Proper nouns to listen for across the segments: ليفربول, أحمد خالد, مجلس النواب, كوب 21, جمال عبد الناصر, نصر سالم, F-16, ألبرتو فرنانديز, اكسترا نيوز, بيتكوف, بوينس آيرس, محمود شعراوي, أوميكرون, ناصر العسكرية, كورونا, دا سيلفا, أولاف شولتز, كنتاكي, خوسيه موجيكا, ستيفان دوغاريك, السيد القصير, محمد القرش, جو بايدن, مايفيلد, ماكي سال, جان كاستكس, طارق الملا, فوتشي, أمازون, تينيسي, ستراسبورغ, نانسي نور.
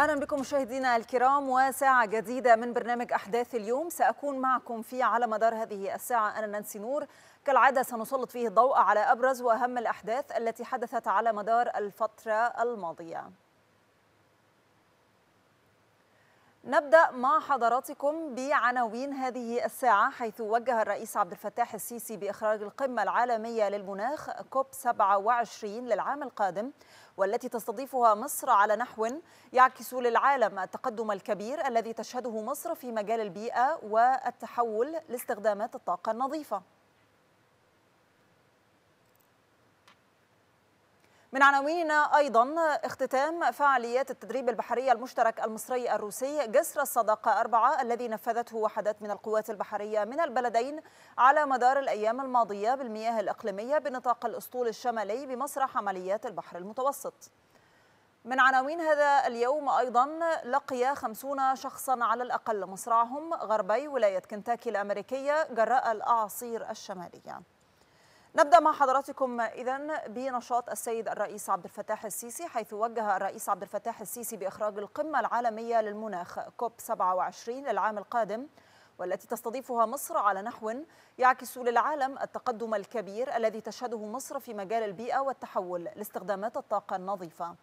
أهلا بكم مشاهدينا الكرام وساعة جديدة من برنامج أحداث اليوم سأكون معكم فيه على مدار هذه الساعة. أنا نانسي نور، كالعادة سنسلط فيه الضوء على أبرز وأهم الأحداث التي حدثت على مدار الفترة الماضية. نبدأ مع حضراتكم بعناوين هذه الساعة، حيث وجه الرئيس عبد الفتاح السيسي بإخراج القمة العالمية للمناخ كوب 27 للعام القادم، والتي تستضيفها مصر على نحو يعكس للعالم التقدم الكبير الذي تشهده مصر في مجال البيئة والتحول لاستخدامات الطاقة النظيفة. من عناويننا أيضا اختتام فعاليات التدريب البحرية المشترك المصري الروسي جسر الصداقة 4 الذي نفذته وحدات من القوات البحرية من البلدين على مدار الأيام الماضية بالمياه الإقليمية بنطاق الأسطول الشمالي بمسرح عمليات البحر المتوسط. من عناوين هذا اليوم أيضا لقي 50 شخصا على الأقل مصرعهم غربي ولاية كنتاكي الأمريكية جراء الأعاصير الشمالية. نبدأ مع حضراتكم إذن بنشاط السيد الرئيس عبد الفتاح السيسي، حيث وجه الرئيس عبد الفتاح السيسي بإخراج القمة العالمية للمناخ كوب 27 للعام القادم، والتي تستضيفها مصر على نحو يعكس للعالم التقدم الكبير الذي تشهده مصر في مجال البيئة والتحول لاستخدامات الطاقة النظيفة.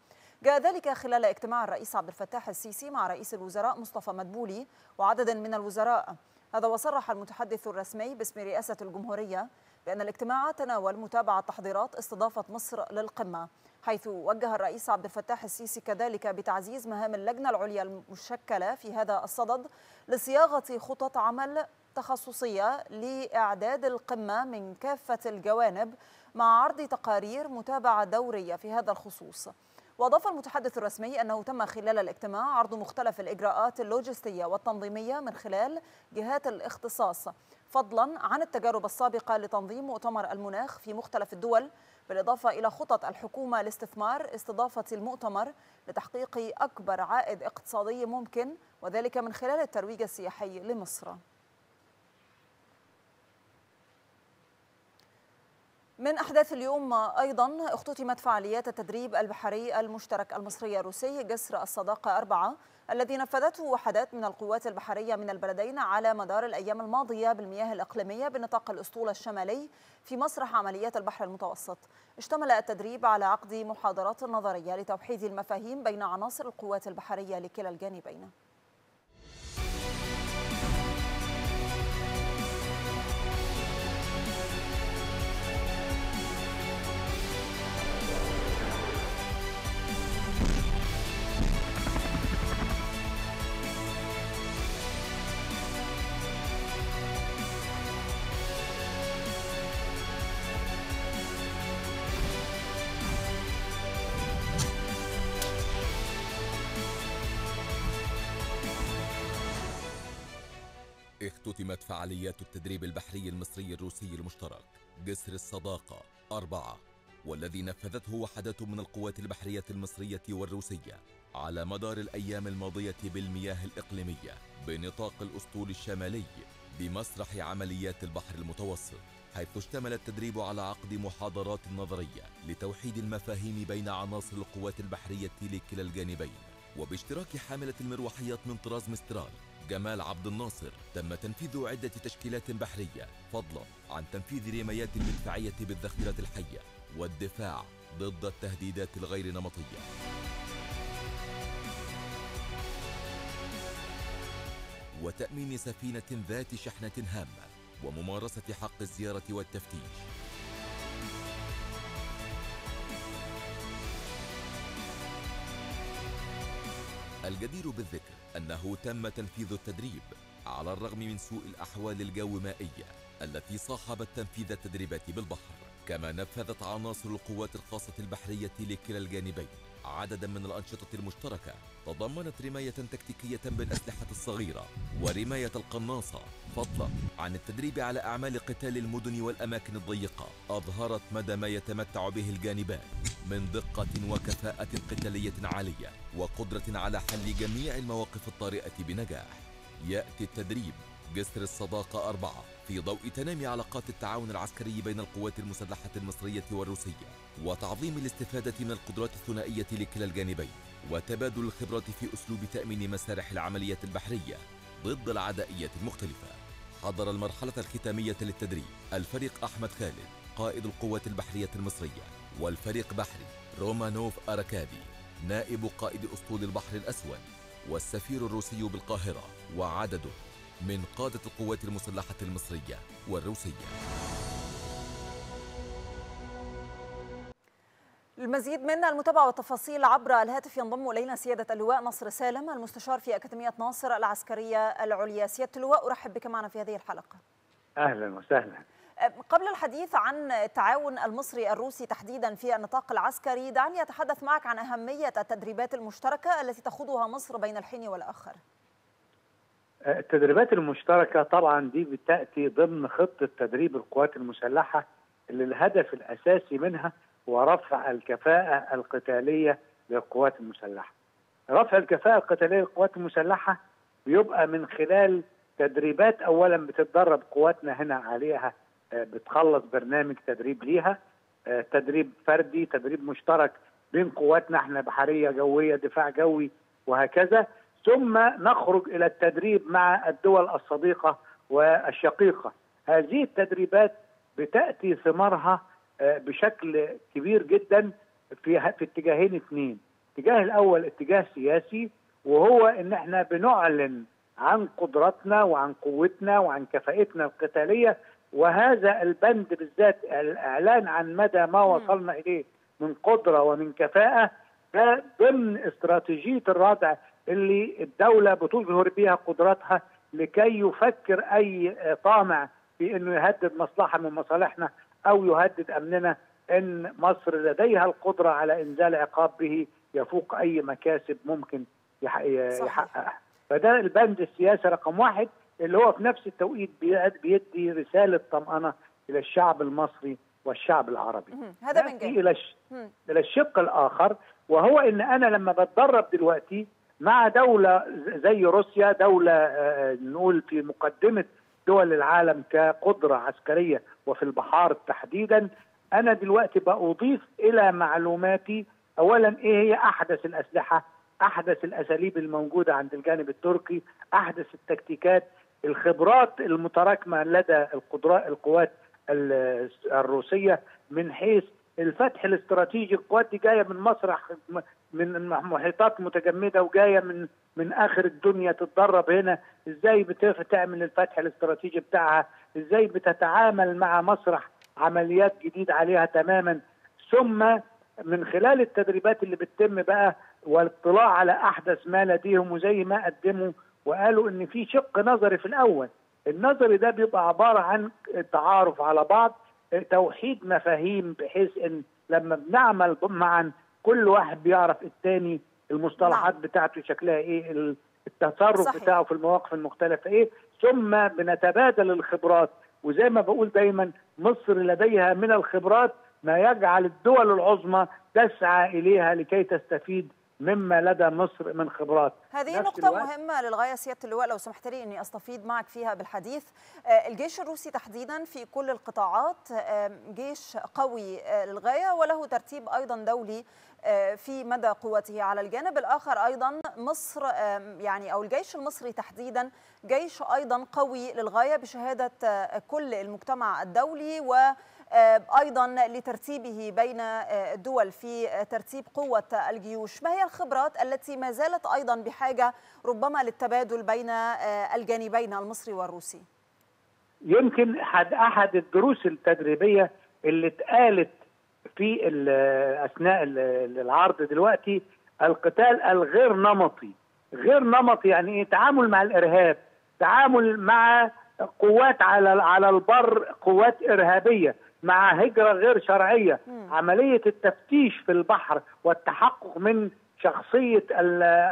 جاء ذلك خلال اجتماع الرئيس عبد الفتاح السيسي مع رئيس الوزراء مصطفى مدبولي وعدد من الوزراء. هذا وصرح المتحدث الرسمي باسم رئاسة الجمهورية بأن الاجتماع تناول متابعة تحضيرات استضافة مصر للقمة، حيث وجه الرئيس عبد الفتاح السيسي كذلك بتعزيز مهام اللجنة العليا المشكلة في هذا الصدد لصياغة خطط عمل تخصصية لإعداد القمة من كافة الجوانب مع عرض تقارير متابعة دورية في هذا الخصوص. وأضاف المتحدث الرسمي أنه تم خلال الاجتماع عرض مختلف الإجراءات اللوجستية والتنظيمية من خلال جهات الاختصاص، فضلا عن التجارب السابقة لتنظيم مؤتمر المناخ في مختلف الدول، بالإضافة إلى خطط الحكومة لاستثمار استضافة المؤتمر لتحقيق أكبر عائد اقتصادي ممكن، وذلك من خلال الترويج السياحي لمصر. من أحداث اليوم أيضا اختتمت فعاليات التدريب البحري المشترك المصري الروسي جسر الصداقة 4 الذي نفذته وحدات من القوات البحرية من البلدين على مدار الأيام الماضية بالمياه الإقليمية بنطاق الأسطول الشمالي في مسرح عمليات البحر المتوسط. اشتمل التدريب على عقد محاضرات نظرية لتوحيد المفاهيم بين عناصر القوات البحرية لكلا الجانبين. اختتمت فعاليات التدريب البحري المصري الروسي المشترك جسر الصداقة 4 والذي نفذته وحدات من القوات البحرية المصرية والروسية على مدار الأيام الماضية بالمياه الإقليمية بنطاق الأسطول الشمالي بمسرح عمليات البحر المتوسط، حيث اشتمل التدريب على عقد محاضرات نظرية لتوحيد المفاهيم بين عناصر القوات البحرية لكلا الجانبين، وباشتراك حاملة المروحيات من طراز مسترال جمال عبد الناصر تم تنفيذ عدة تشكيلات بحرية، فضلا عن تنفيذ رميات المدفعية بالذخيرة الحية والدفاع ضد التهديدات الغير نمطية. وتأمين سفينة ذات شحنة هامة وممارسة حق الزيارة والتفتيش. الجدير بالذكر أنه تم تنفيذ التدريب على الرغم من سوء الأحوال الجومائية التي صاحبت تنفيذ التدريبات بالبحر، كما نفذت عناصر القوات الخاصة البحرية لكلا الجانبين عددا من الأنشطة المشتركة تضمنت رماية تكتيكية بالأسلحة الصغيرة ورماية القناصة، فضلا عن التدريب على أعمال قتال المدن والأماكن الضيقة، أظهرت مدى ما يتمتع به الجانبان من دقة وكفاءة قتالية عالية وقدرة على حل جميع المواقف الطارئة بنجاح. يأتي التدريب جسر الصداقة 4 في ضوء تنامي علاقات التعاون العسكري بين القوات المسلحة المصرية والروسية وتعظيم الاستفادة من القدرات الثنائية لكلا الجانبين وتبادل الخبرة في أسلوب تأمين مسارح العملية البحرية ضد العدائية المختلفة. حضر المرحلة الختامية للتدريب الفريق أحمد خالد قائد القوات البحرية المصرية، والفريق بحري رومانوف أراكابي نائب قائد أسطول البحر الأسود، والسفير الروسي بالقاهرة، وعدده من قادة القوات المسلحة المصرية والروسية. المزيد من المتابعة والتفاصيل عبر الهاتف ينضم إلينا سيادة اللواء نصر سالم المستشار في أكاديمية ناصر العسكرية العليا. سيادة اللواء أرحب بك معنا في هذه الحلقة. أهلا وسهلا. قبل الحديث عن التعاون المصري الروسي تحديدا في النطاق العسكري، دعني أتحدث معك عن أهمية التدريبات المشتركة التي تخوضها مصر بين الحين والآخر. التدريبات المشتركة طبعا دي بتأتي ضمن خطة تدريب القوات المسلحة اللي الهدف الأساسي منها ورفع الكفاءة القتالية للقوات المسلحة. رفع الكفاءة القتالية للقوات المسلحة بيبقى من خلال تدريبات، أولا بتتدرب قواتنا هنا عليها، بتخلص برنامج تدريب ليها، تدريب فردي، تدريب مشترك بين قواتنا احنا بحرية جوية دفاع جوي وهكذا، ثم نخرج إلى التدريب مع الدول الصديقة والشقيقة. هذه التدريبات بتأتي ثمارها بشكل كبير جدا في اتجاهين اثنين. الاتجاه الاول اتجاه سياسي، وهو ان احنا بنعلن عن قدراتنا وعن قوتنا وعن كفاءتنا القتاليه، وهذا البند بالذات الاعلان عن مدى ما وصلنا اليه من قدره ومن كفاءه، ده ضمن استراتيجيه الردع اللي الدوله بتظهر بيها قدراتها لكي يفكر اي طامع في انه يهدد مصلحه من مصالحنا أو يهدد أمننا، أن مصر لديها القدرة على إنزال عقاب به يفوق أي مكاسب ممكن يحققها. فده البند السياسي رقم واحد، اللي هو في نفس التوقيت بيدي رسالة طمأنة إلى الشعب المصري والشعب العربي. هذا من جهة. إلى الشق الآخر، وهو أن أنا لما بتدرب دلوقتي مع دولة زي روسيا، دولة نقول في مقدمة دول العالم كقدرة عسكرية وفي البحار تحديدا، أنا دلوقتي بأضيف إلى معلوماتي أولا إيه هي أحدث الأسلحة، أحدث الأساليب الموجودة عند الجانب التركي، أحدث التكتيكات، الخبرات المتراكمة لدى القوات الروسية من حيث الفتح الاستراتيجي. القوات دي جاية من مصر، من محيطات متجمدة، وجاية من آخر الدنيا تتدرب هنا إزاي بتعمل الفتح الاستراتيجي بتاعها، إزاي بتتعامل مع مسرح عمليات جديد عليها تماما. ثم من خلال التدريبات اللي بتتم بقى والاطلاع على أحدث ما لديهم، وزي ما قدموا وقالوا إن في شق نظري في الأول. النظري ده بيبقى عبارة عن تعارف على بعض، توحيد مفاهيم، بحيث إن لما بنعمل معا كل واحد بيعرف التاني المصطلحات بتاعته شكلها إيه، التصرف بتاعه في المواقف المختلفة إيه، ثم بنتبادل الخبرات. وزي ما بقول دايما، مصر لديها من الخبرات ما يجعل الدول العظمى تسعى إليها لكي تستفيد مما لدى مصر من خبرات. هذه نقطة مهمة للغاية سيادة اللواء، لو سمحت لي أني أستفيد معك فيها بالحديث. الجيش الروسي تحديدا في كل القطاعات جيش قوي للغاية، وله ترتيب أيضا دولي في مدى قوته. على الجانب الآخر أيضا مصر يعني أو الجيش المصري تحديدا جيش أيضا قوي للغاية بشهادة كل المجتمع الدولي، و أيضا لترتيبه بين الدول في ترتيب قوة الجيوش. ما هي الخبرات التي ما زالت أيضا بحاجة ربما للتبادل بين الجانبين المصري والروسي؟ يمكن أحد الدروس التدريبية اللي اتقالت في أثناء العرض دلوقتي، القتال الغير نمطي. غير نمطي يعني إيه؟ تعامل مع الإرهاب، تعامل مع قوات على البر، قوات إرهابية، مع هجرة غير شرعية، عملية التفتيش في البحر والتحقق من شخصية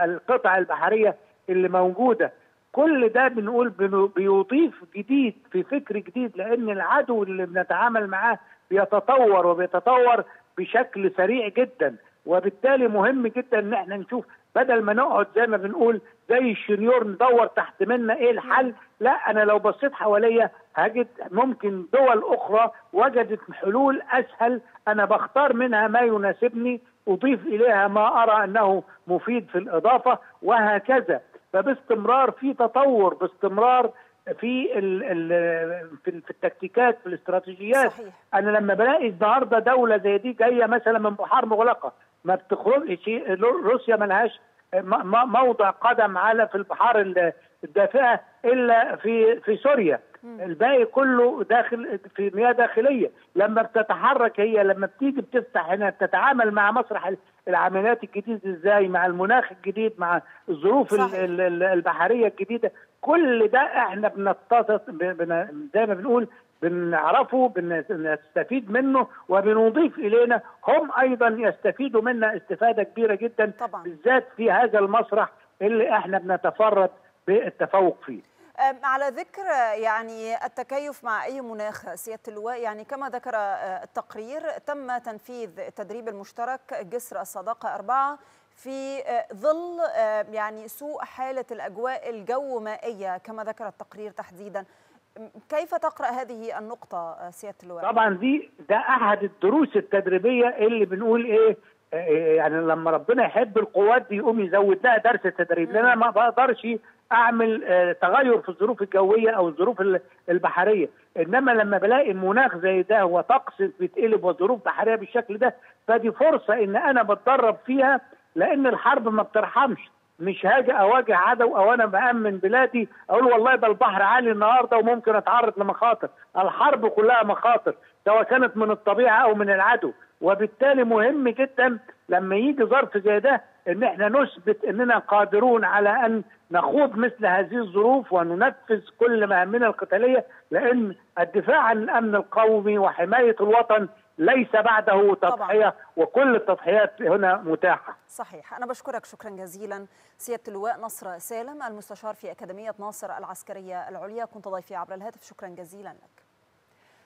القطع البحرية اللي موجودة. كل ده بنقول بيضيف جديد في فكر جديد، لأن العدو اللي بنتعامل معاه بيتطور وبيتطور بشكل سريع جدا، وبالتالي مهم جدا ان احنا نشوف بدل ما نقعد زي ما بنقول زي الشنيور ندور تحت منا ايه الحل، لا انا لو بصيت حواليا هجد ممكن دول اخرى وجدت حلول اسهل، انا بختار منها ما يناسبني، اضيف اليها ما ارى انه مفيد في الاضافه وهكذا. فباستمرار في تطور، باستمرار في التكتيكات، في الاستراتيجيات. صحيح. انا لما بلاقي النهارده دوله زي دي جايه مثلا من بحار مغلقه، ما بتخرجش، روسيا ملهاش موضع قدم على في البحار الدافئه الا في سوريا، الباقي كله داخل في مياه داخليه. لما بتتحرك هي، لما بتيجي بتفتح هنا، بتتعامل مع مسرح العمليات الجديد ازاي، مع المناخ الجديد، مع الظروف البحريه الجديده، كل ده احنا بنتطط زي ما بنقول بنعرفه، بنستفيد منه وبنضيف الينا، هم ايضا يستفيدوا منا استفاده كبيره جدا طبعا. بالذات في هذا المسرح اللي احنا بنتفرد بالتفوق فيه. على ذكر يعني التكيف مع أي مناخ سيادة اللواء، يعني كما ذكر التقرير تم تنفيذ التدريب المشترك جسر الصداقة 4 في ظل يعني سوء حالة الأجواء الجو مائية كما ذكر التقرير تحديدا، كيف تقرأ هذه النقطة سيادة اللواء؟ طبعا ده أحد الدروس التدريبية اللي بنقول إيه، يعني لما ربنا يحب القوات دي يقوم يزود لها درس التدريب، لأن أنا ما بقدرش اعمل تغير في الظروف الجويه او الظروف البحريه، انما لما بلاقي المناخ زي ده وطقس بيتقلب وظروف بحريه بالشكل ده، فدي فرصه ان انا بتدرب فيها، لان الحرب ما بترحمش، مش هاجي اواجه عدو او انا بامن بلادي اقول والله ده البحر عالي النهارده وممكن اتعرض لمخاطر، الحرب كلها مخاطر سواء كانت من الطبيعه او من العدو، وبالتالي مهم جدا لما يجي ظرف زي ده ان احنا نثبت اننا قادرون على ان نخوض مثل هذه الظروف وننفذ كل مهامنا القتاليه، لان الدفاع عن الامن القومي وحمايه الوطن ليس بعده تضحيه طبعا. وكل التضحيات هنا متاحه. صحيح، انا بشكرك شكرا جزيلا سياده اللواء نصر سالم المستشار في اكاديميه ناصر العسكريه العليا، كنت ضيفي عبر الهاتف، شكرا جزيلا لك.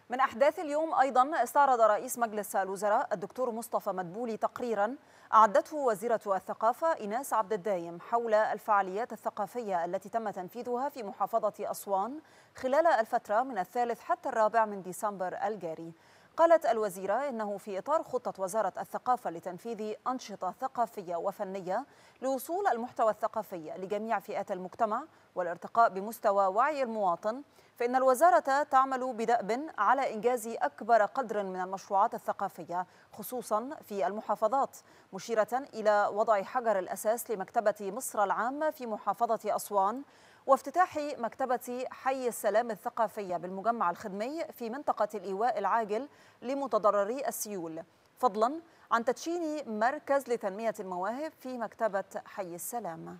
من أحداث اليوم أيضا استعرض رئيس مجلس الوزراء الدكتور مصطفى مدبولي تقريرا أعدته وزيرة الثقافة إناس عبد الدايم حول الفعاليات الثقافية التي تم تنفيذها في محافظة أسوان خلال الفترة من الثالث حتى الرابع من ديسمبر الجاري. قالت الوزيرة إنه في إطار خطة وزارة الثقافة لتنفيذ أنشطة ثقافية وفنية لوصول المحتوى الثقافي لجميع فئات المجتمع والارتقاء بمستوى وعي المواطن، فإن الوزارة تعمل بدأب على إنجاز أكبر قدر من المشروعات الثقافية خصوصا في المحافظات، مشيرة إلى وضع حجر الأساس لمكتبة مصر العامة في محافظة أسوان وافتتاح مكتبة حي السلام الثقافية بالمجمع الخدمي في منطقة الإيواء العاجل لمتضرري السيول، فضلا عن تدشين مركز لتنمية المواهب في مكتبة حي السلام.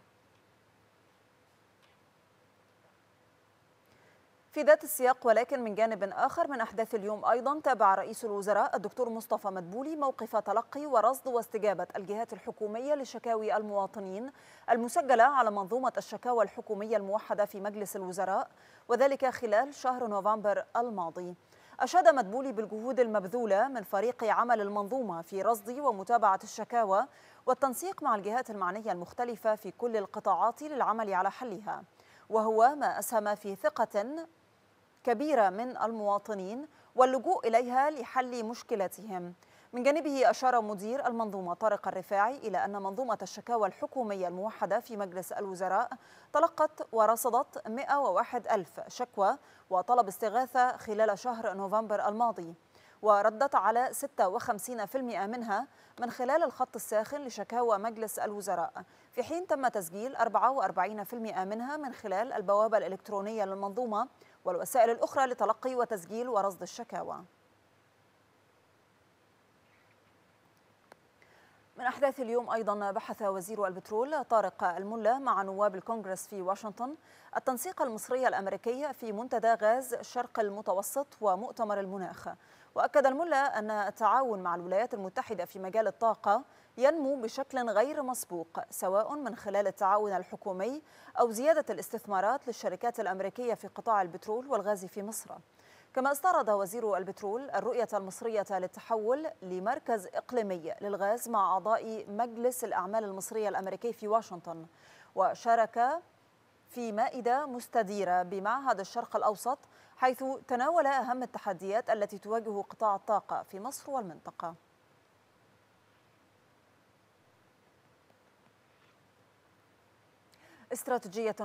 في ذات السياق ولكن من جانب آخر، من أحداث اليوم أيضا تابع رئيس الوزراء الدكتور مصطفى مدبولي موقف تلقي ورصد واستجابة الجهات الحكومية لشكاوي المواطنين المسجلة على منظومة الشكاوى الحكومية الموحدة في مجلس الوزراء، وذلك خلال شهر نوفمبر الماضي. أشاد مدبولي بالجهود المبذولة من فريق عمل المنظومة في رصد ومتابعة الشكاوى والتنسيق مع الجهات المعنية المختلفة في كل القطاعات للعمل على حلها، وهو ما أسهم في ثقة كبيرة من المواطنين واللجوء إليها لحل مشكلاتهم. من جانبه أشار مدير المنظومة طارق الرفاعي إلى أن منظومة الشكاوى الحكومية الموحدة في مجلس الوزراء تلقت ورصدت 101,000 شكوى وطلب استغاثة خلال شهر نوفمبر الماضي، وردت على 56% منها من خلال الخط الساخن لشكاوى مجلس الوزراء، في حين تم تسجيل 44% منها من خلال البوابة الإلكترونية للمنظومة والوسائل الأخرى لتلقي وتسجيل ورصد الشكاوى. من أحداث اليوم أيضا بحث وزير البترول طارق الملا مع نواب الكونغرس في واشنطن التنسيق المصري الأمريكي في منتدى غاز الشرق المتوسط ومؤتمر المناخ، وأكد الملا أن التعاون مع الولايات المتحدة في مجال الطاقة ينمو بشكل غير مسبوق، سواء من خلال التعاون الحكومي أو زيادة الاستثمارات للشركات الأمريكية في قطاع البترول والغاز في مصر. كما استعرض وزير البترول الرؤية المصرية للتحول لمركز إقليمي للغاز مع أعضاء مجلس الأعمال المصرية الأمريكي في واشنطن، وشارك في مائدة مستديرة بمعهد الشرق الأوسط حيث تناول أهم التحديات التي تواجه قطاع الطاقة في مصر والمنطقة. استراتيجية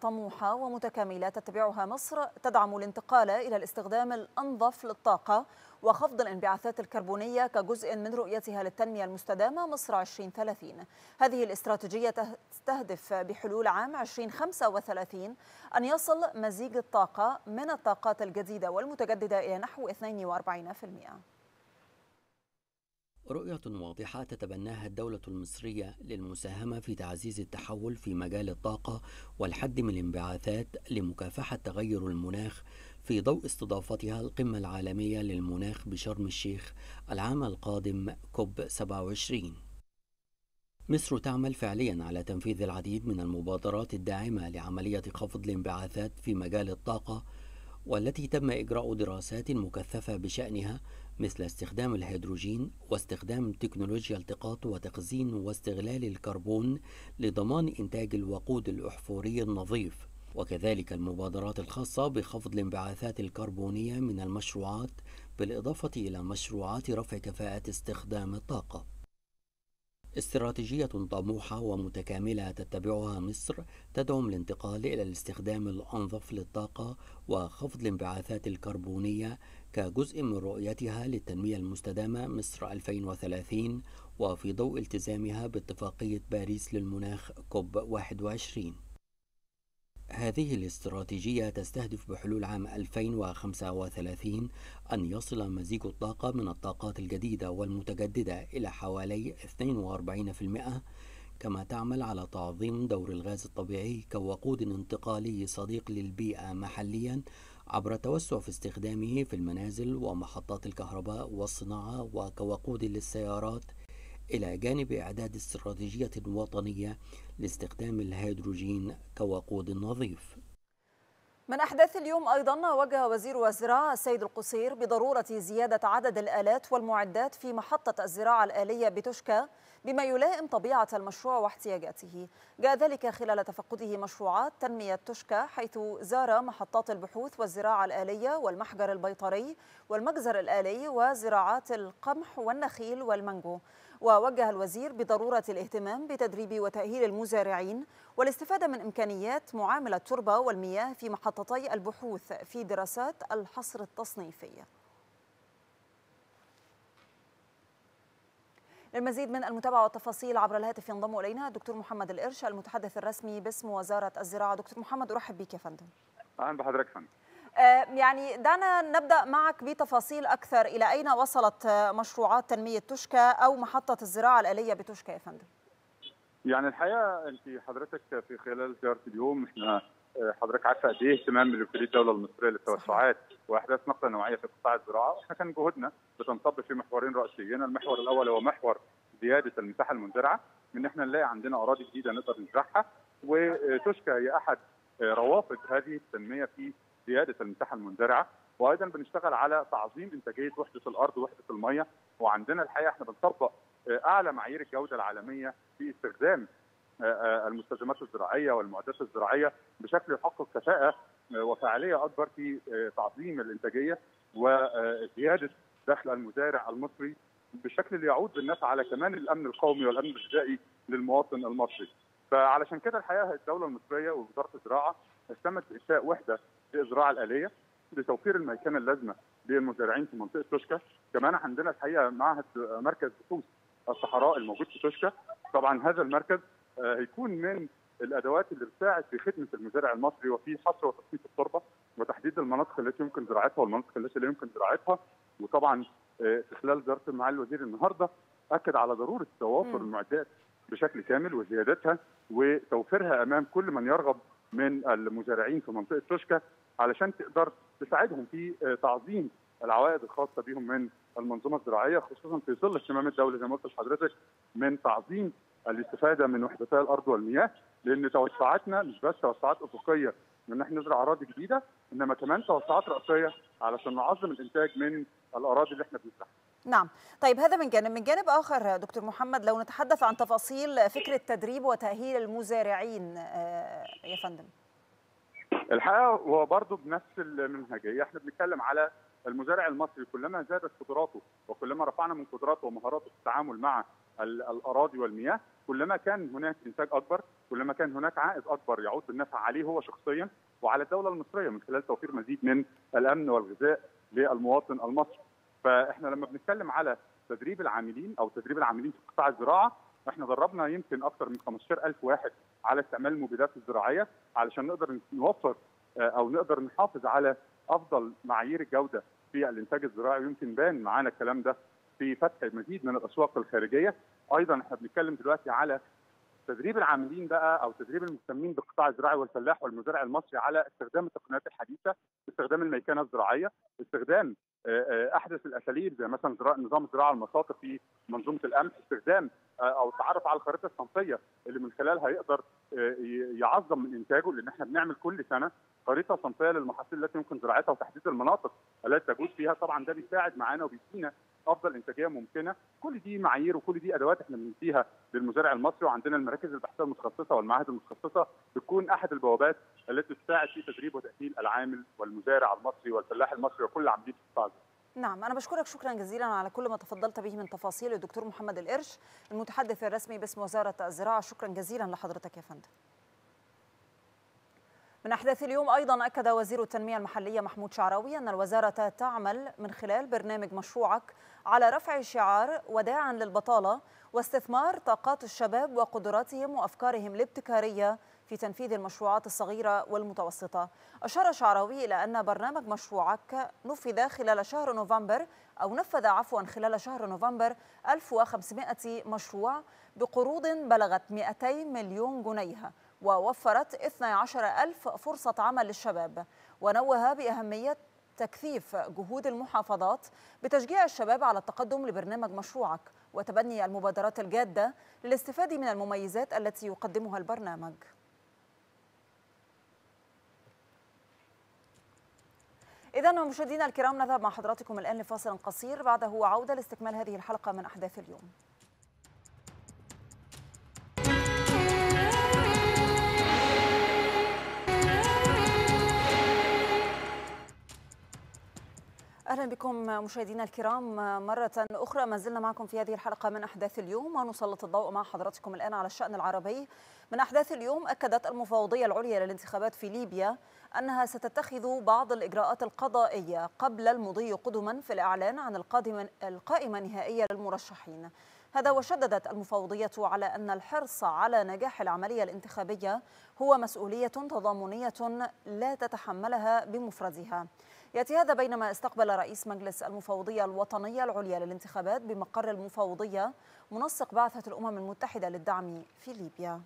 طموحة ومتكاملة تتبعها مصر تدعم الانتقال إلى الاستخدام الأنظف للطاقة وخفض الانبعاثات الكربونية كجزء من رؤيتها للتنمية المستدامة مصر 2030. هذه الاستراتيجية تستهدف بحلول عام 2035 أن يصل مزيج الطاقة من الطاقات الجديدة والمتجددة إلى نحو 42%. رؤية واضحة تتبناها الدولة المصرية للمساهمة في تعزيز التحول في مجال الطاقة والحد من الانبعاثات لمكافحة تغير المناخ في ضوء استضافتها القمة العالمية للمناخ بشرم الشيخ العام القادم كوب 27. مصر تعمل فعليا على تنفيذ العديد من المبادرات الداعمة لعملية خفض الانبعاثات في مجال الطاقة والتي تم إجراء دراسات مكثفة بشأنها، مثل استخدام الهيدروجين واستخدام تكنولوجيا التقاط وتخزين واستغلال الكربون لضمان إنتاج الوقود الأحفوري النظيف، وكذلك المبادرات الخاصة بخفض الانبعاثات الكربونية من المشروعات، بالإضافة إلى مشروعات رفع كفاءة استخدام الطاقة. استراتيجية طموحة ومتكاملة تتبعها مصر تدعم الانتقال إلى الاستخدام الأنظف للطاقة وخفض الانبعاثات الكربونية كجزء من رؤيتها للتنمية المستدامة مصر 2030 وفي ضوء التزامها باتفاقية باريس للمناخ كوب 21. هذه الاستراتيجية تستهدف بحلول عام 2035 أن يصل مزيج الطاقة من الطاقات الجديدة والمتجددة إلى حوالي 42%، كما تعمل على تعظيم دور الغاز الطبيعي كوقود انتقالي صديق للبيئة محليا عبر التوسع في استخدامه في المنازل ومحطات الكهرباء والصناعة وكوقود للسيارات، إلى جانب إعداد استراتيجية وطنية لاستخدام الهيدروجين كوقود نظيف. من أحداث اليوم أيضا، وجه وزير الزراعة السيد القصير بضرورة زيادة عدد الآلات والمعدات في محطة الزراعة الآلية بتوشكى بما يلائم طبيعة المشروع واحتياجاته. جاء ذلك خلال تفقده مشروعات تنمية توشكى، حيث زار محطات البحوث والزراعة الآلية والمحجر البيطري والمجزر الآلي وزراعات القمح والنخيل والمانجو. ووجه الوزير بضرورة الاهتمام بتدريب وتأهيل المزارعين والاستفادة من إمكانيات معاملة التربة والمياه في محطتي البحوث في دراسات الحصر التصنيفي. للمزيد من المتابعة والتفاصيل عبر الهاتف ينضم إلينا الدكتور محمد القرش المتحدث الرسمي باسم وزارة الزراعة. دكتور محمد، أرحب بك يا فندم. أهلا بحضرتك فندم. يعني دعنا نبدأ معك بتفاصيل أكثر. إلى أين وصلت مشروعات تنمية توشكى أو محطة الزراعة الآلية بتوشكى يا فندم؟ يعني الحقيقة أنت حضرتك في خلال زيارة اليوم إحنا حضرتك عارفة قد إيه اهتمام بتوليد الدولة المصرية للتوسعات وأحداث نقلة نوعية في قطاع الزراعة، وإحنا كان جهودنا بتنصب في محورين رئيسيين. المحور الأول هو محور زيادة المساحة المزرعة، من إحنا نلاقي عندنا أراضي جديدة نقدر نزرعها، وتوشكى هي أحد روافد هذه التنمية في زياده المساحه المنزرعه، وايضا بنشتغل على تعظيم انتاجيه وحده الارض ووحده الميه، وعندنا الحقيقه احنا بنطبق اعلى معايير الجوده العالميه في استخدام المستلزمات الزراعيه والمعدات الزراعيه بشكل يحقق كفاءه وفعاليه اكبر في تعظيم الانتاجيه وزياده دخل المزارع المصري بالشكل اللي يعود بالنفع على كمان الامن القومي والامن الغذائي للمواطن المصري. فعلشان كده الحقيقه الدوله المصريه ووزاره الزراعه اهتمت بانشاء وحده للزراعه الاليه لتوفير الميكنه اللازمه للمزارعين في منطقه توشكى. كمان عندنا الحقيقه معهد مركز بحوث الصحراء الموجود في توشكى. طبعا هذا المركز هيكون من الادوات اللي بتساعد في خدمه المزارع المصري وفي حصر وتصنيف التربه وتحديد المناطق التي يمكن زراعتها والمناطق التي لا يمكن زراعتها. وطبعا في خلال زيارتي مع الوزير النهارده اكد على ضروره توافر المعدات بشكل كامل وزيادتها وتوفيرها امام كل من يرغب من المزارعين في منطقه توشكى، علشان تقدر تساعدهم في تعظيم العوائد الخاصه بهم من المنظومه الزراعيه، خصوصا في ظل اهتمام الدوله زي ما قلت لحضرتك من تعظيم الاستفاده من وحدتي الارض والمياه، لان توسعاتنا مش بس توسعات افقيه من نحن نزرع اراضي جديده، انما كمان توسعات راسيه علشان نعظم الانتاج من الاراضي اللي احنا بنزرعها. نعم، طيب هذا من جانب، من جانب اخر دكتور محمد لو نتحدث عن تفاصيل فكره تدريب وتاهيل المزارعين يا فندم. الحقيقه هو برضه بنفس المنهجيه، احنا بنتكلم على المزارع المصري كلما زادت قدراته وكلما رفعنا من قدراته ومهاراته في التعامل مع الاراضي والمياه، كلما كان هناك انتاج اكبر، كلما كان هناك عائد اكبر يعود بالنفع عليه هو شخصيا وعلى الدوله المصريه من خلال توفير مزيد من الامن والغذاء للمواطن المصري. فاحنا لما بنتكلم على تدريب العاملين او تدريب العاملين في قطاع الزراعه، احنا دربنا يمكن اكثر من 15000 واحد على استعمال المبيدات الزراعيه علشان نقدر نوفر او نقدر نحافظ على افضل معايير الجوده في الانتاج الزراعي، ويمكن بان معانا الكلام ده في فتح مزيد من الاسواق الخارجيه. ايضا احنا بنتكلم دلوقتي على تدريب العاملين بقى او تدريب المهتمين بالقطاع الزراعي والفلاح والمزارع المصري على استخدام التقنيات الحديثه، استخدام الميكنه الزراعيه، استخدام احدث الاساليب زي مثلا نظام الزراعه المساطه في منظومه القمح، استخدام او التعرف على الخريطه الصنفيه اللي من خلالها يقدر يعظم من انتاجه، لان احنا بنعمل كل سنه خريطه صنفيه للمحاصيل التي يمكن زراعتها وتحديد المناطق التي تجوز فيها، طبعا ده بيساعد معانا وبيدينا افضل انتاجيه ممكنه. كل دي معايير وكل دي ادوات احنا بنديها للمزارع المصري، وعندنا المراكز البحثيه المتخصصه والمعاهد المتخصصه بتكون احد البوابات التي تساعد في تدريب وتاهيل العامل والمزارع المصري والفلاح المصري وكل عاملين في القطاع. نعم، انا بشكرك شكرا جزيلا على كل ما تفضلت به من تفاصيل. الدكتور محمد القرش المتحدث الرسمي باسم وزاره الزراعه، شكرا جزيلا لحضرتك يا فندم. من أحداث اليوم أيضا، أكد وزير التنمية المحلية محمود شعراوي أن الوزارة تعمل من خلال برنامج مشروعك على رفع شعار وداعا للبطالة واستثمار طاقات الشباب وقدراتهم وأفكارهم الابتكارية في تنفيذ المشروعات الصغيرة والمتوسطة. أشار شعراوي إلى أن برنامج مشروعك نفذ خلال شهر نوفمبر أو نفذ عفوا خلال شهر نوفمبر 1500 مشروع بقروض بلغت 200 مليون جنيه، ووفرت 12000 فرصة عمل للشباب. ونوه بأهمية تكثيف جهود المحافظات بتشجيع الشباب على التقدم لبرنامج مشروعك وتبني المبادرات الجادة للاستفادة من المميزات التي يقدمها البرنامج. إذا مشاهدينا الكرام، نذهب مع حضراتكم الآن لفاصل قصير، بعده عودة لاستكمال هذه الحلقة من أحداث اليوم. أهلا بكم مشاهدينا الكرام مرة أخرى، ما زلنا معكم في هذه الحلقة من أحداث اليوم، ونسلط الضوء مع حضراتكم الآن على الشأن العربي. من أحداث اليوم، أكدت المفوضية العليا للانتخابات في ليبيا أنها ستتخذ بعض الإجراءات القضائية قبل المضي قدما في الإعلان عن القائمة النهائية للمرشحين. هذا وشددت المفوضية على أن الحرص على نجاح العملية الانتخابية هو مسؤولية تضامنية لا تتحملها بمفردها. يأتي هذا بينما استقبل رئيس مجلس المفوضية الوطنية العليا للانتخابات بمقر المفوضية منسق بعثة الأمم المتحدة للدعم في ليبيا.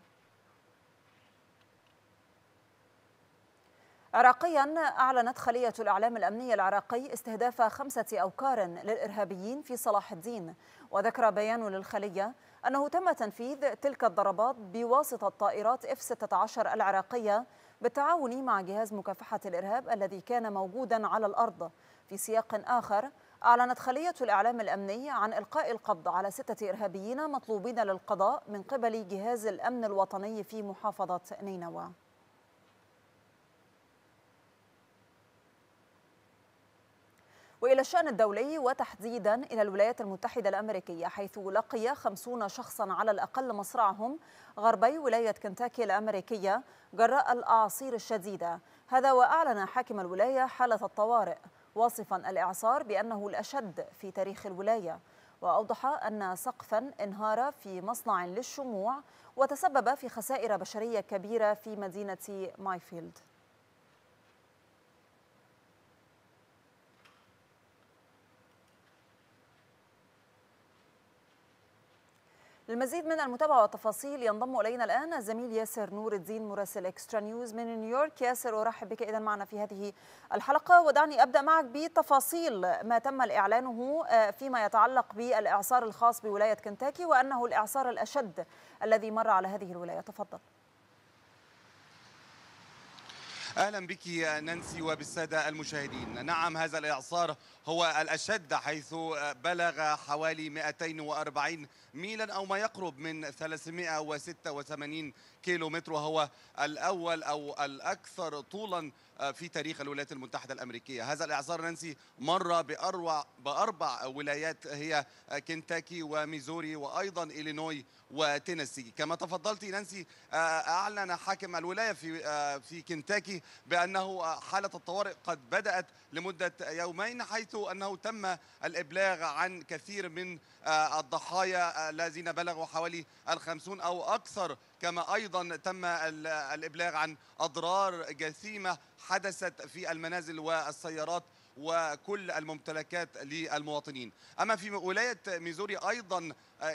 عراقيا، أعلنت خلية الإعلام الأمني العراقي استهداف 5 أوكار للإرهابيين في صلاح الدين. وذكر بيان للخلية أنه تم تنفيذ تلك الضربات بواسطة طائرات F-16 العراقية بالتعاون مع جهاز مكافحة الإرهاب الذي كان موجودا على الأرض. في سياق آخر، أعلنت خلية الإعلام الأمني عن إلقاء القبض على 6 إرهابيين مطلوبين للقضاء من قبل جهاز الأمن الوطني في محافظة نينوى. وإلى الشأن الدولي، وتحديدا إلى الولايات المتحدة الأمريكية، حيث لقي 50 شخصا على الأقل مصرعهم غربي ولاية كنتاكي الأمريكية جراء الأعاصير الشديدة. هذا وأعلن حاكم الولاية حالة الطوارئ، واصفا الإعصار بأنه الأشد في تاريخ الولاية. وأوضح أن سقفا انهار في مصنع للشموع وتسبب في خسائر بشرية كبيرة في مدينة مايفيلد. المزيد من المتابعة والتفاصيل ينضم إلينا الآن الزميل ياسر نور الدين مراسل إكسترا نيوز من نيويورك. ياسر، أرحب بك إذن معنا في هذه الحلقة، ودعني أبدأ معك بتفاصيل ما تم الإعلانه فيما يتعلق بالإعصار الخاص بولاية كنتاكي، وأنه الإعصار الأشد الذي مر على هذه الولاية. تفضل. أهلا بك يا نانسي وبالسادة المشاهدين. نعم، هذا الإعصار هو الأشد، حيث بلغ حوالي 240 ميلا أو ما يقرب من 386 كيلومتر، وهو الأول أو الأكثر طولا في تاريخ الولايات المتحدة الأمريكية. هذا الإعصار نانسي مر بأربع ولايات، هي كنتاكي وميزوري وأيضا إلينوي وتينيسي. كما تفضلتي نانسي، أعلن حاكم الولاية في كنتاكي بأنه حالة الطوارئ قد بدأت لمدة يومين، حيث أنه تم الإبلاغ عن كثير من الضحايا الذين بلغوا حوالي 50 أو أكثر. كما أيضا تم الإبلاغ عن أضرار جسيمة حدثت في المنازل والسيارات وكل الممتلكات للمواطنين. أما في ولاية ميزوري أيضا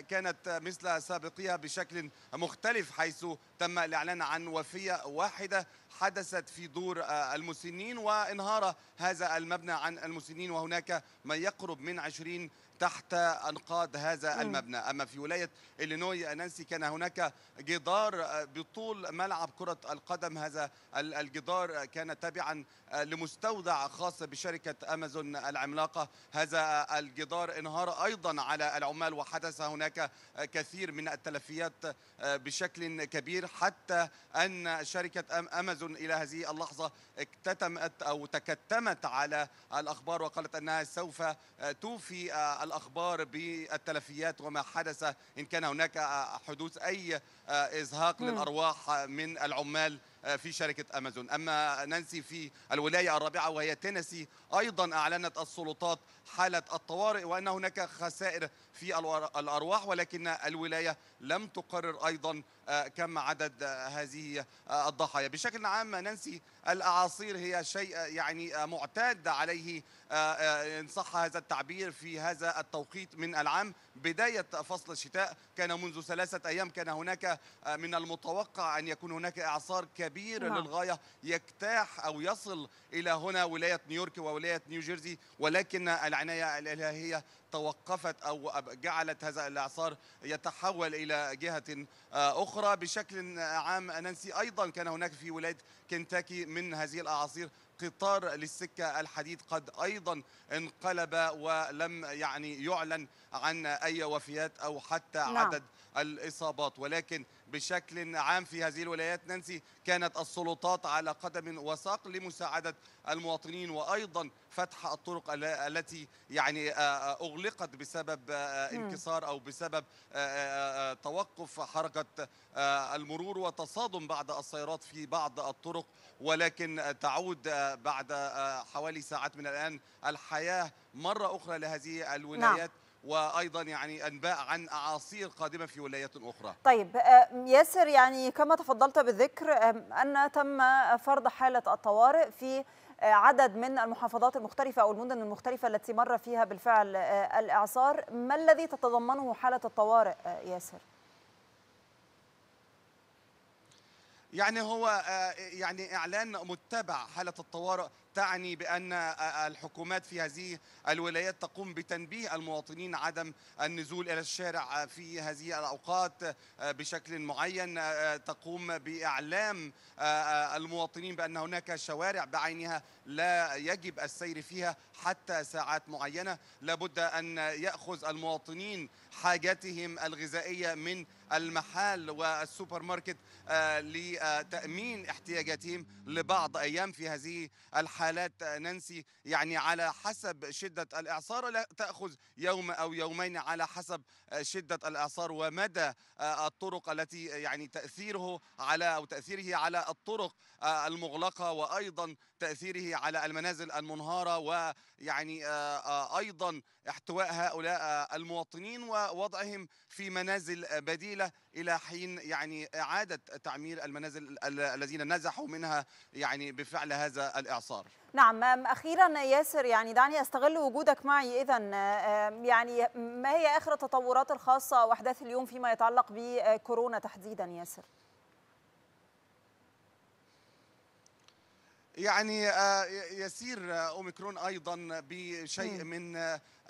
كانت مثل سابقيها بشكل مختلف، حيث تم الإعلان عن وفية واحدة حدثت في دور المسنين، وانهار هذا المبنى عن المسنين، وهناك ما يقرب من 20 تحت أنقاض هذا المبنى. أما في ولاية إلينوي نانسي، كان هناك جدار بطول ملعب كرة القدم. هذا الجدار كان تابعا لمستودع خاص بشركة أمازون العملاقة. هذا الجدار انهار أيضا على العمال، وحدث هناك كثير من التلفيات بشكل كبير، حتى أن شركة أمازون إلى هذه اللحظة اكتتمت أو تكتمت على الأخبار، وقالت أنها سوف توفي الأخبار بالتلفيات وما حدث إن كان هناك حدوث أي إزهاق للأرواح من العمال في شركة أمازون. أما نانسي، في الولاية الرابعة وهي تينيسي، أيضا أعلنت السلطات حالة الطوارئ وأن هناك خسائر في الأرواح، ولكن الولاية لم تقرر أيضا كم عدد هذه الضحايا. بشكل عام نانسي، الأعاصير هي شيء يعني معتاد عليه إن صح هذا التعبير في هذا التوقيت من العام. بداية فصل الشتاء كان منذ 3 أيام، كان هناك من المتوقع أن يكون هناك إعصار كبير للغاية يجتاح أو يصل إلى هنا ولاية نيويورك وولاية نيوجيرسي، ولكن العناية الإلهية توقفت أو جعلت هذا الإعصار يتحول إلى جهة أخرى. بشكل عام نانسي، أيضا كان هناك في ولاية كنتاكي من هذه الأعاصير قطار للسكة الحديد قد أيضا انقلب، ولم يعني يعلن عن أي وفيات أو حتى عدد الإصابات. ولكن بشكل عام في هذه الولايات نانسي، كانت السلطات على قدم وساق لمساعدة المواطنين، وأيضا فتح الطرق التي يعني أغلقت بسبب انكسار أو بسبب توقف حركة المرور وتصادم بعض السيارات في بعض الطرق. ولكن تعود بعد حوالي ساعات من الآن الحياة مرة أخرى لهذه الولايات، وأيضا يعني أنباء عن أعاصير قادمة في ولايات أخرى. طيب ياسر، يعني كما تفضلت بالذكر أن تم فرض حالة الطوارئ في عدد من المحافظات المختلفة أو المدن المختلفة التي مر فيها بالفعل الإعصار. ما الذي تتضمنه حالة الطوارئ ياسر؟ يعني هو يعني إعلان متبع حالة الطوارئ تعني بأن الحكومات في هذه الولايات تقوم بتنبيه المواطنين عدم النزول إلى الشارع في هذه الأوقات بشكل معين، تقوم بإعلام المواطنين بأن هناك شوارع بعينها لا يجب السير فيها حتى ساعات معينة، لابد أن يأخذ المواطنين حاجاتهم الغذائية من المحل والسوبر ماركت لتأمين احتياجاتهم لبعض أيام. في هذه الحالات نانسي، يعني على حسب شدة الإعصار لا تأخذ يوم أو يومين، على حسب شدة الإعصار ومدى الطرق التي يعني تأثيره على أو تأثيره على الطرق المغلقة، وأيضا تأثيره على المنازل المنهارة، ويعني أيضا احتواء هؤلاء المواطنين ووضعهم في منازل بديلة إلى حين يعني إعادة تعمير المنازل الذين نزحوا منها يعني بفعل هذا الإعصار. نعم، أخيرا ياسر، يعني دعني أستغل وجودك معي إذا، يعني ما هي آخر التطورات الخاصة وأحداث اليوم فيما يتعلق بكورونا تحديدا ياسر؟ يعني يسير أوميكرون أيضا بشيء من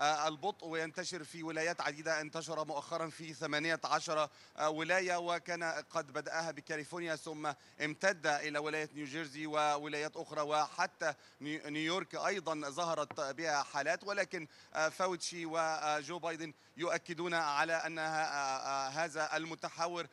البطء وينتشر في ولايات عديدة، انتشر مؤخرا في 18 ولاية، وكان قد بدأها بكاليفورنيا ثم امتد إلى ولاية نيوجيرسي وولايات أخرى، وحتى نيويورك أيضا ظهرت بها حالات. ولكن فوتشي وجو بايدن يؤكدون على أن هذا المتحور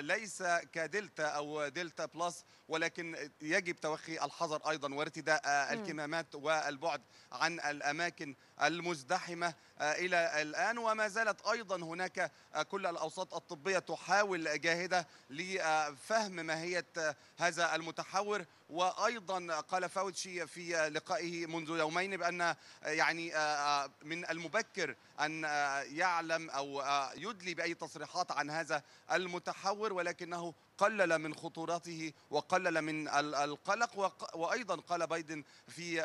ليس كدلتا أو دلتا بلس، ولكن يجب توخي الحذر أيضا وارتداء الكمامات والبعد عن الأماكن المزدحمة إلى الآن. وما زالت أيضا هناك كل الأوساط الطبية تحاول جاهدة لفهم ماهية هذا المتحور. وأيضا قال فوتشي في لقائه منذ يومين بأن يعني من المبكر أن يعلم أو يدلي بأي تصريحات عن هذا المتحور، ولكنه قلل من خطورته وقلل من القلق. وأيضا قال بايدن في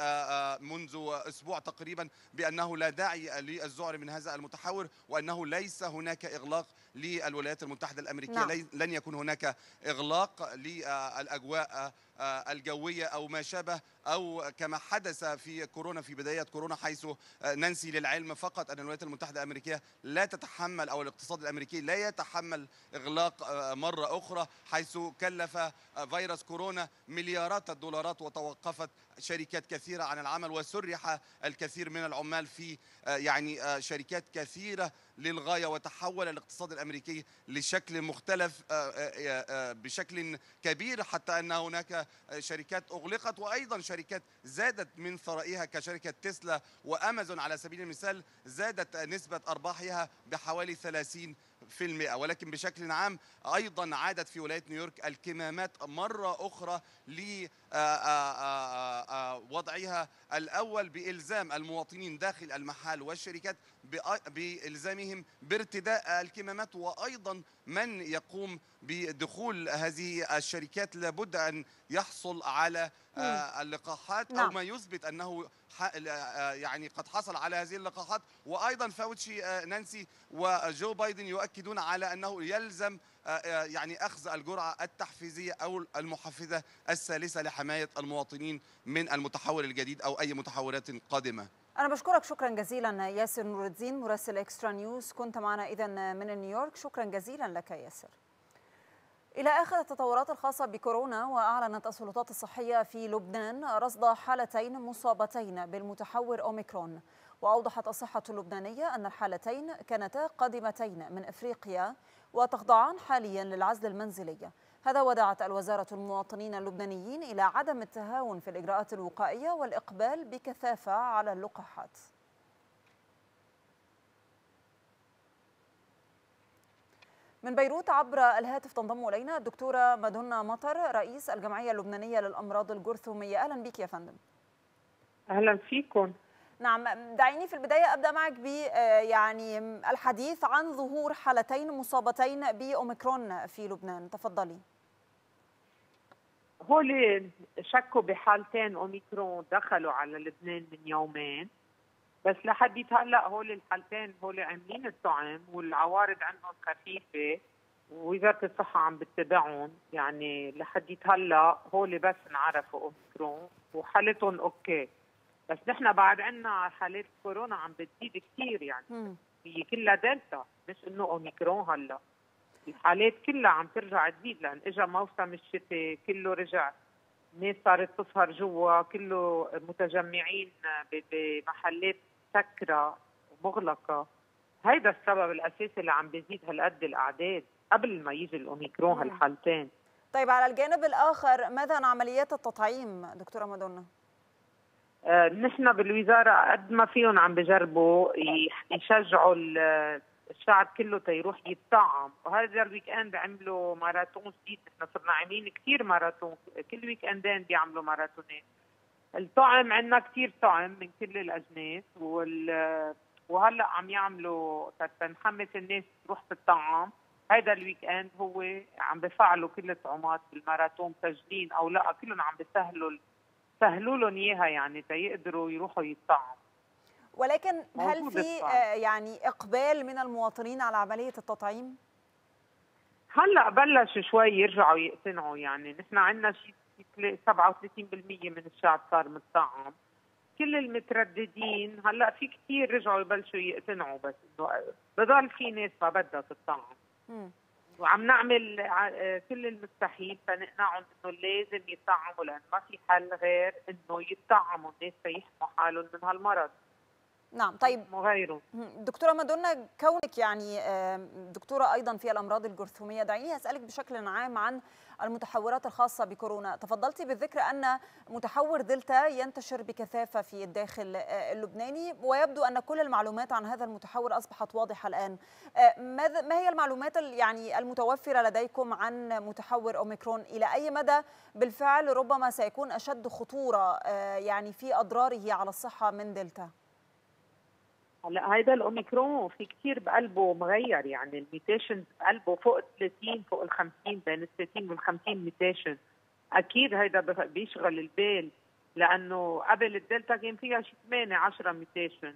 منذ أسبوع تقريبا بأنه لا داعي للذعر من هذا المتحور، وأنه ليس هناك إغلاق للولايات المتحدة الأمريكية. نعم. لن يكون هناك إغلاق للأجواء الجوية أو ما شابه، أو كما حدث في كورونا في بداية كورونا، حيث نانسي للعلم فقط أن الولايات المتحدة الأمريكية لا تتحمل، أو الاقتصاد الأمريكي لا يتحمل إغلاق مرة أخرى، حيث كلف فيروس كورونا مليارات الدولارات وتوقفت شركات كثيرة عن العمل، وسرح الكثير من العمال في يعني شركات كثيرة للغاية، وتحول الاقتصاد الأمريكي لشكل مختلف بشكل كبير، حتى أن هناك شركات أغلقت، وأيضا شركات زادت من ثرائها كشركة تسلا وأمازون على سبيل المثال، زادت نسبة أرباحها بحوالي 30%. ولكن بشكل عام أيضا عادت في ولاية نيويورك الكمامات مرة أخرى لوضعها الأول بإلزام المواطنين داخل المحال والشركات بإلزامهم بارتداء الكمامات، وأيضا من يقوم بدخول هذه الشركات لابد أن يحصل على اللقاحات أو ما يثبت أنه يعني قد حصل على هذه اللقاحات. وأيضا فوتشي نانسي وجو بايدن يؤكدون على أنه يلزم يعني أخذ الجرعة التحفيزية أو المحفزة الثالثة لحماية المواطنين من المتحور الجديد أو أي متحورات قادمة. أنا بشكرك شكرا جزيلا ياسر نور الدين مراسل إكسترا نيوز، كنت معنا إذن من نيويورك، شكرا جزيلا لك ياسر. إلى آخر التطورات الخاصة بكورونا، وأعلنت السلطات الصحية في لبنان رصد حالتين مصابتين بالمتحور أوميكرون، وأوضحت الصحة اللبنانية أن الحالتين كانتا قادمتين من إفريقيا وتخضعان حاليا للعزل المنزلي. هذا ودعت الوزارة المواطنين اللبنانيين إلى عدم التهاون في الإجراءات الوقائية والإقبال بكثافة على اللقاحات. من بيروت عبر الهاتف تنضم إلينا الدكتورة مادونا مطر رئيس الجمعية اللبنانية للأمراض الجرثومية. أهلا بك يا فندم. أهلا فيكم. نعم، دعيني في البداية أبدأ معك ب يعني الحديث عن ظهور حالتين مصابتين بأوميكرون في لبنان، تفضلي. هول شكوا بحالتين أوميكرون دخلوا على لبنان من يومين، بس لحديت هلا هول الحالتين هول عاملين الطعم والعوارض عندهم خفيفة، ووزارة الصحة عم بتتبعهم. يعني لحديت هلا هول بس انعرفوا أوميكرون وحالتهم أوكي، بس نحن بعد عنا حالات كورونا عم بتزيد كثير، يعني هي كلها دلتا مش انه اوميكرون. هلا الحالات كلها عم ترجع تزيد، لان اجى موسم الشتاء كله رجع، الناس صارت تسهر جوا، كله متجمعين بمحلات مسكره ومغلقه، هيدا السبب الاساسي اللي عم بيزيد هالقد الاعداد قبل ما يجي الاوميكرون هالحالتين. طيب على الجانب الاخر ماذا عن عمليات التطعيم دكتوره مادونا؟ نحن بالوزارة قد ما فيهم عم بجربوا يشجعوا الشعب كله تيروح يتطعم، وهذا الويك اند عملوا ماراثون جديد، نحن صرنا عاملين كثير ماراثون، كل ويك اندين بيعملوا ماراثونات. الطعم عندنا كثير طعم من كل الاجناس، وهلا عم يعملوا تنحمس الناس تروح تتطعم، هذا الويك اند هو عم بفعلوا كل الطعومات بالماراثون مسجلين او لا، كلهم عم بيسهلوا سهلوا لهم اياها يعني تيقدروا يروحوا يتطعموا. ولكن هل في يعني اقبال من المواطنين على عمليه التطعيم؟ هلا بلشوا شوي يرجعوا يقتنعوا، يعني نحن عندنا شيء 37% من الشعب صار متطعم، كل المترددين. هلا في كثير رجعوا بلشوا يقتنعوا، بس بضل في ناس ما بدها تطعم، وعم نعمل كل المستحيل فنقنعهم انه لازم يطعموا، لان ما في حل غير انه يطعموا الناس فيحموا حالهم من هالمرض. نعم. طيب وغيره. دكتوره مادونا، كونك يعني دكتوره ايضا في الامراض الجرثوميه، دعيني اسالك بشكل عام عن المتحورات الخاصه بكورونا. تفضلتي بالذكر ان متحور دلتا ينتشر بكثافه في الداخل اللبناني، ويبدو ان كل المعلومات عن هذا المتحور اصبحت واضحه الان. ما هي المعلومات يعني المتوفره لديكم عن متحور اوميكرون؟ الى اي مدى بالفعل ربما سيكون اشد خطوره يعني في اضراره على الصحه من دلتا؟ هلا هيدا الاوميكرون في كثير بقلبه مغير، يعني الميوتيشنز بقلبه فوق ال 30 فوق ال 50، بين ال 30 وال 50 ميوتيشن. اكيد هيدا بيشغل البال، لانه قبل الدلتا كان فيها شي 8 10 ميوتيشن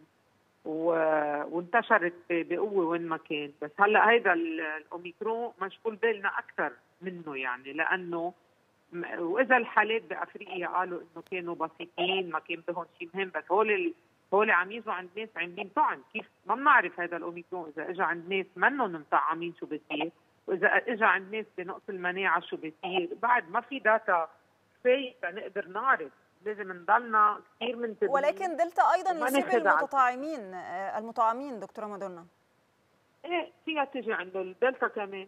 وانتشرت بقوه وين ما كان، بس هلا هيدا الاوميكرون مشغول بالنا اكثر منه، يعني لانه واذا الحالات بافريقيا قالوا انه كانوا بسيطين ما كان بهم شيء مهم، بس هول عم يجوا عند ناس عاملين طعن، كيف ما بنعرف هذا الاوميكرون اذا اجى عند ناس منهم مطعمين شو بصير، واذا اجى عند ناس بنقص المناعه شو بصير، بعد ما في داتا كفايه نقدر نعرف، لازم نضلنا كثير منتبهين. ولكن دلتا ايضا يصيب المتطعمين دكتوره مادونا. ايه فيها تجي عنده الدلتا كمان،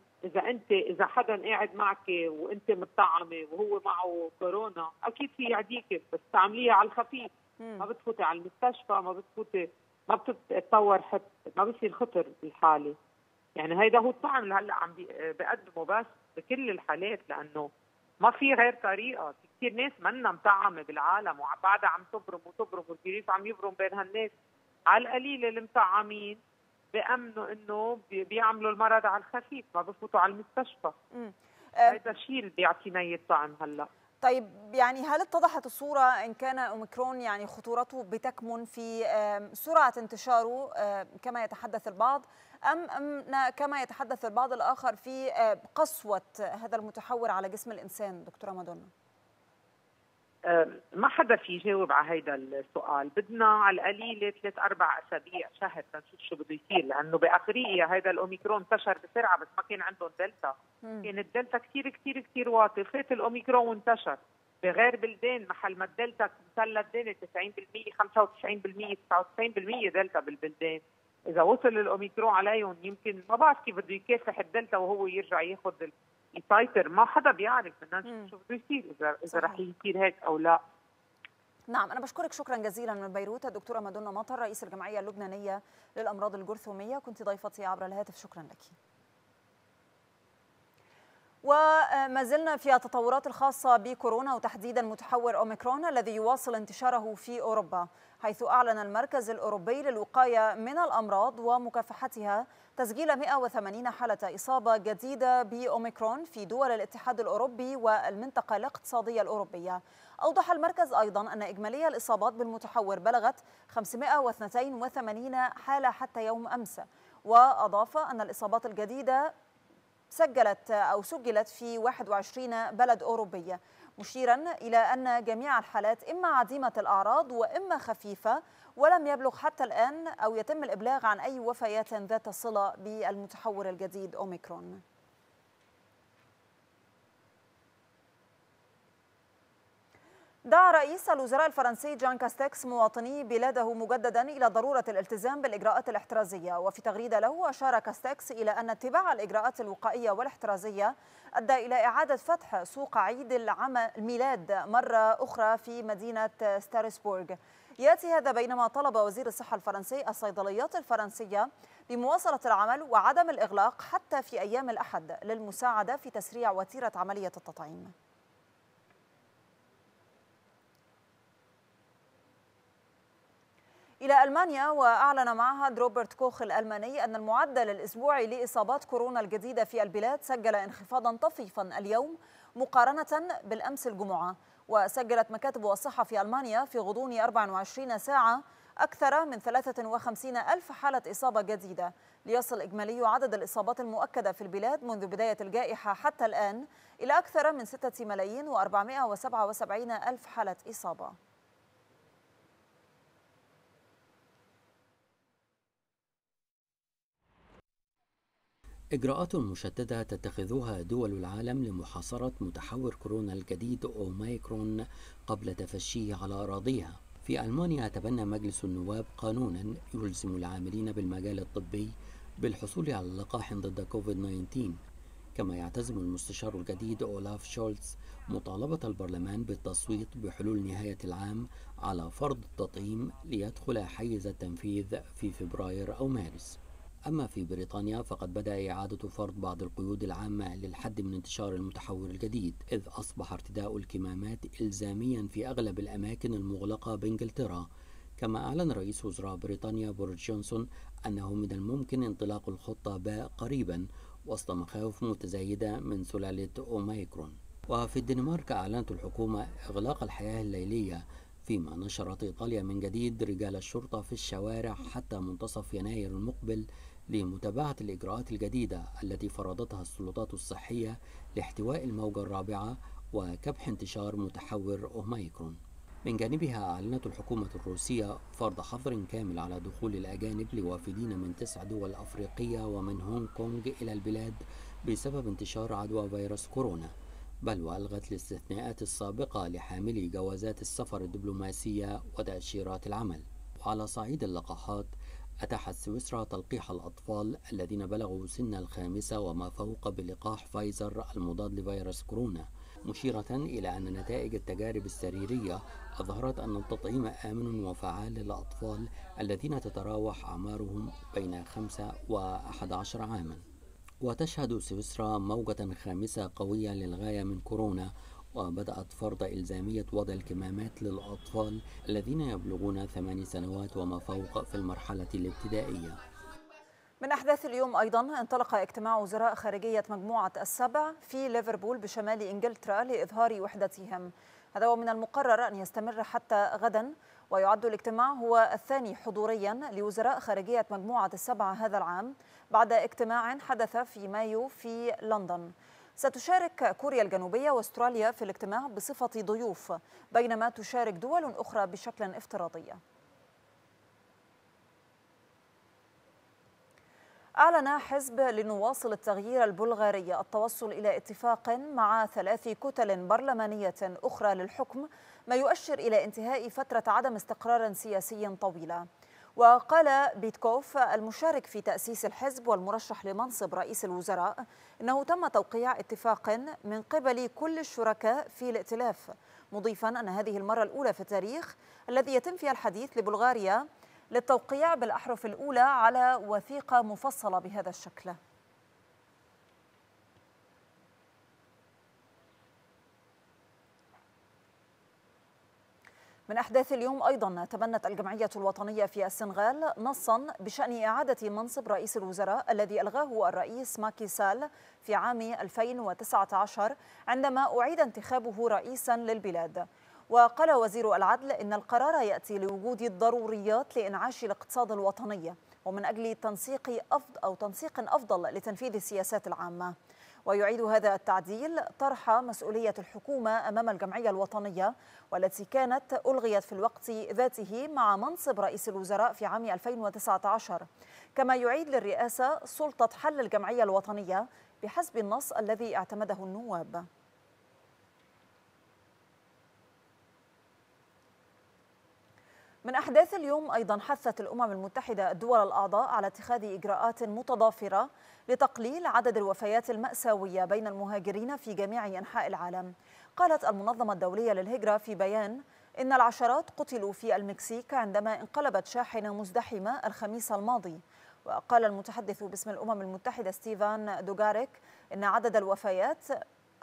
اذا حدا قاعد معك وانت متطعمه وهو معه كورونا اكيد في يعديك، بس تعمليها على الخفيف، ما بتفوتي على المستشفى، ما بتتطور، حتى ما بصير خطر بالحاله. يعني هيدا هو الطعم اللي هلا عم بقدمه بس بكل الحالات، لانه ما في غير طريقه، في كثير ناس منا مطعمه بالعالم وبعدها عم تبرم والفيروس عم يبرم بين هالناس. على القليل اللي مطعمين بامنوا انه بيعملوا المرض على الخفيف، ما بفوتوا على المستشفى. هيدا الشيء اللي بيعطينا اياه الطعم هلا. طيب يعني هل اتضحت الصورة إن كان أوميكرون يعني خطورته بتكمن في سرعة انتشاره كما يتحدث البعض، أم كما يتحدث البعض الآخر في قسوة هذا المتحور على جسم الإنسان دكتورة مادونا؟ ما حدا في يجاوب على هيدا السؤال، بدنا على القليلة 3-4 أسابيع شهر تنشوف شو بده يصير، لأنه بأفريقيا هيدا الأوميكرون انتشر بسرعة، بس ما كان عندهم دلتا، كان الدلتا كثير كثير كثير واطي، فات الأوميكرون وانتشر بغير بلدان، محل ما الدلتا مسلة الدنيا 90% 95% 99% دلتا بالبلدان، إذا وصل الأوميكرون عليهم يمكن ما بعرف كيف بده يكافح الدلتا وهو يرجع ياخذ يسيطر، ما حدا بيعرف بدنا شو بده يصير اذا رح يصير هيك او لا. نعم، انا بشكرك شكرا جزيلا من بيروت الدكتوره مادونا مطر، رئيس الجمعيه اللبنانيه للامراض الجرثوميه، كنت ضيفتي عبر الهاتف، شكرا لك. وما زلنا في التطورات الخاصة بكورونا وتحديدا متحور أوميكرون الذي يواصل انتشاره في أوروبا، حيث أعلن المركز الأوروبي للوقاية من الأمراض ومكافحتها تسجيل 180 حالة إصابة جديدة بأوميكرون في دول الاتحاد الأوروبي والمنطقة الاقتصادية الأوروبية. أوضح المركز أيضا أن إجمالية الإصابات بالمتحور بلغت 582 حالة حتى يوم أمس، وأضاف أن الإصابات الجديدة سجلت في 21 بلد أوروبية، مشيرا إلى أن جميع الحالات إما عديمة الأعراض وإما خفيفة، ولم يبلغ حتى الآن أو يتم الإبلاغ عن أي وفيات ذات صلة بالمتحور الجديد أوميكرون. دعا رئيس الوزراء الفرنسي جان كاستكس مواطني بلاده مجددا إلى ضرورة الالتزام بالإجراءات الاحترازية، وفي تغريدة له أشار كاستكس إلى أن اتباع الإجراءات الوقائية والاحترازية أدى إلى إعادة فتح سوق عيد الميلاد مرة أخرى في مدينة ستراسبورغ. يأتي هذا بينما طلب وزير الصحة الفرنسي الصيدليات الفرنسية بمواصلة العمل وعدم الإغلاق حتى في أيام الأحد للمساعدة في تسريع وتيرة عملية التطعيم. إلى ألمانيا، وأعلن معهد روبرت كوخ الألماني أن المعدل الأسبوعي لإصابات كورونا الجديدة في البلاد سجل انخفاضا طفيفا اليوم مقارنة بالأمس الجمعة، وسجلت مكاتب الصحة في ألمانيا في غضون 24 ساعة أكثر من 53 ألف حالة إصابة جديدة، ليصل إجمالي عدد الإصابات المؤكدة في البلاد منذ بداية الجائحة حتى الآن إلى أكثر من 6 ملايين و477 ألف حالة إصابة. إجراءات مشددة تتخذها دول العالم لمحاصرة متحور كورونا الجديد أوميكرون قبل تفشيه على أراضيها. في ألمانيا تبنى مجلس النواب قانونا يلزم العاملين بالمجال الطبي بالحصول على لقاح ضد كوفيد-19، كما يعتزم المستشار الجديد أولاف شولتز مطالبة البرلمان بالتصويت بحلول نهاية العام على فرض التطعيم ليدخل حيز التنفيذ في فبراير أو مارس. أما في بريطانيا فقد بدأ إعادة فرض بعض القيود العامة للحد من انتشار المتحور الجديد، إذ أصبح ارتداء الكمامات إلزاميا في أغلب الأماكن المغلقة بإنجلترا، كما أعلن رئيس وزراء بريطانيا بوريس جونسون أنه من الممكن انطلاق الخطة باء قريبا وسط مخاوف متزايدة من سلالة أوميكرون. وفي الدنمارك أعلنت الحكومة إغلاق الحياة الليلية، فيما نشرت إيطاليا من جديد رجال الشرطة في الشوارع حتى منتصف يناير المقبل لمتابعة الإجراءات الجديدة التي فرضتها السلطات الصحية لاحتواء الموجة الرابعة وكبح انتشار متحور أوميكرون. من جانبها أعلنت الحكومة الروسية فرض حظر كامل على دخول الأجانب لوافدين من 9 دول أفريقية ومن هونغ كونغ إلى البلاد بسبب انتشار عدوى فيروس كورونا، بل وألغت الاستثناءات السابقة لحاملي جوازات السفر الدبلوماسية وتأشيرات العمل. وعلى صعيد اللقاحات أتاحت سويسرا تلقيح الأطفال الذين بلغوا سن الخامسة وما فوق بلقاح فايزر المضاد لفيروس كورونا، مشيرة إلى أن نتائج التجارب السريرية أظهرت أن التطعيم آمن وفعال للأطفال الذين تتراوح أعمارهم بين 5 و11 عاما. وتشهد سويسرا موجة 5 قوية للغاية من كورونا، وبدأت فرض إلزامية وضع الكمامات للأطفال الذين يبلغون 8 سنوات وما فوق في المرحلة الابتدائية. من أحداث اليوم أيضا انطلق اجتماع وزراء خارجية مجموعة السبع في ليفربول بشمال إنجلترا لإظهار وحدتهم. هذا ومن المقرر أن يستمر حتى غدا، ويعد الاجتماع هو الثاني حضوريا لوزراء خارجية مجموعة السبع هذا العام بعد اجتماع حدث في مايو في لندن. ستشارك كوريا الجنوبية واستراليا في الاجتماع بصفة ضيوف، بينما تشارك دول أخرى بشكل افتراضي. أعلن حزب لنواصل التغيير البلغاري التوصل إلى اتفاق مع 3 كتل برلمانية أخرى للحكم، ما يؤشر إلى انتهاء فترة عدم استقرار سياسي طويلة. وقال بيتكوف المشارك في تأسيس الحزب والمرشح لمنصب رئيس الوزراء إنه تم توقيع اتفاق من قبل كل الشركاء في الائتلاف، مضيفا أن هذه المرة الأولى في التاريخ الذي يتم فيها الحديث لبلغاريا للتوقيع بالأحرف الأولى على وثيقة مفصلة بهذا الشكل. من أحداث اليوم أيضا تبنت الجمعية الوطنية في السنغال نصا بشأن إعادة منصب رئيس الوزراء الذي ألغاه الرئيس ماكي سال في عام 2019 عندما أعيد انتخابه رئيسا للبلاد. وقال وزير العدل إن القرار يأتي لوجود الضروريات لإنعاش الاقتصاد الوطني ومن أجل تنسيق أفضل لتنفيذ السياسات العامة. ويعيد هذا التعديل طرح مسؤولية الحكومة أمام الجمعية الوطنية، والتي كانت ألغيت في الوقت ذاته مع منصب رئيس الوزراء في عام 2019، كما يعيد للرئاسة سلطة حل الجمعية الوطنية بحسب النص الذي اعتمده النواب. من أحداث اليوم أيضا حثت الأمم المتحدة الدول الأعضاء على اتخاذ إجراءات متضافرة لتقليل عدد الوفيات المأساوية بين المهاجرين في جميع أنحاء العالم. قالت المنظمة الدولية للهجرة في بيان إن العشرات قتلوا في المكسيك عندما انقلبت شاحنة مزدحمة الخميس الماضي. وقال المتحدث باسم الأمم المتحدة ستيفان دوغاريك إن عدد الوفيات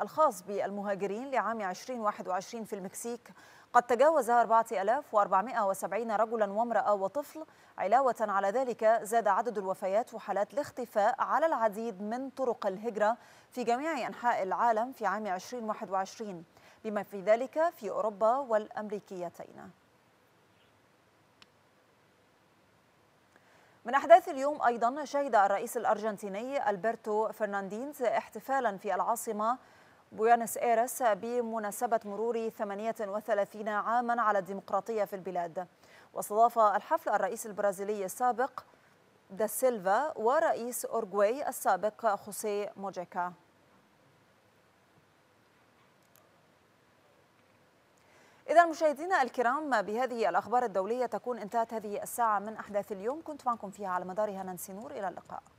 الخاص بالمهاجرين لعام 2021 في المكسيك قد تجاوز 4470 رجلا وامرأة وطفل. علاوة على ذلك زاد عدد الوفيات وحالات الاختفاء على العديد من طرق الهجرة في جميع أنحاء العالم في عام 2021، بما في ذلك في أوروبا والأمريكيتين. من أحداث اليوم أيضا شهد الرئيس الأرجنتيني ألبرتو فرنانديز احتفالا في العاصمة بوينس آيرس بمناسبة مرور 38 عاما على الديمقراطية في البلاد. واستضاف الحفل الرئيس البرازيلي السابق دا سيلفا ورئيس أورجواي السابق خوسيه موجيكا. إذا مشاهدينا الكرام، بهذه الأخبار الدولية تكون انتهت هذه الساعة من أحداث اليوم. كنت معكم فيها على مدارها نانسي نور، إلى اللقاء.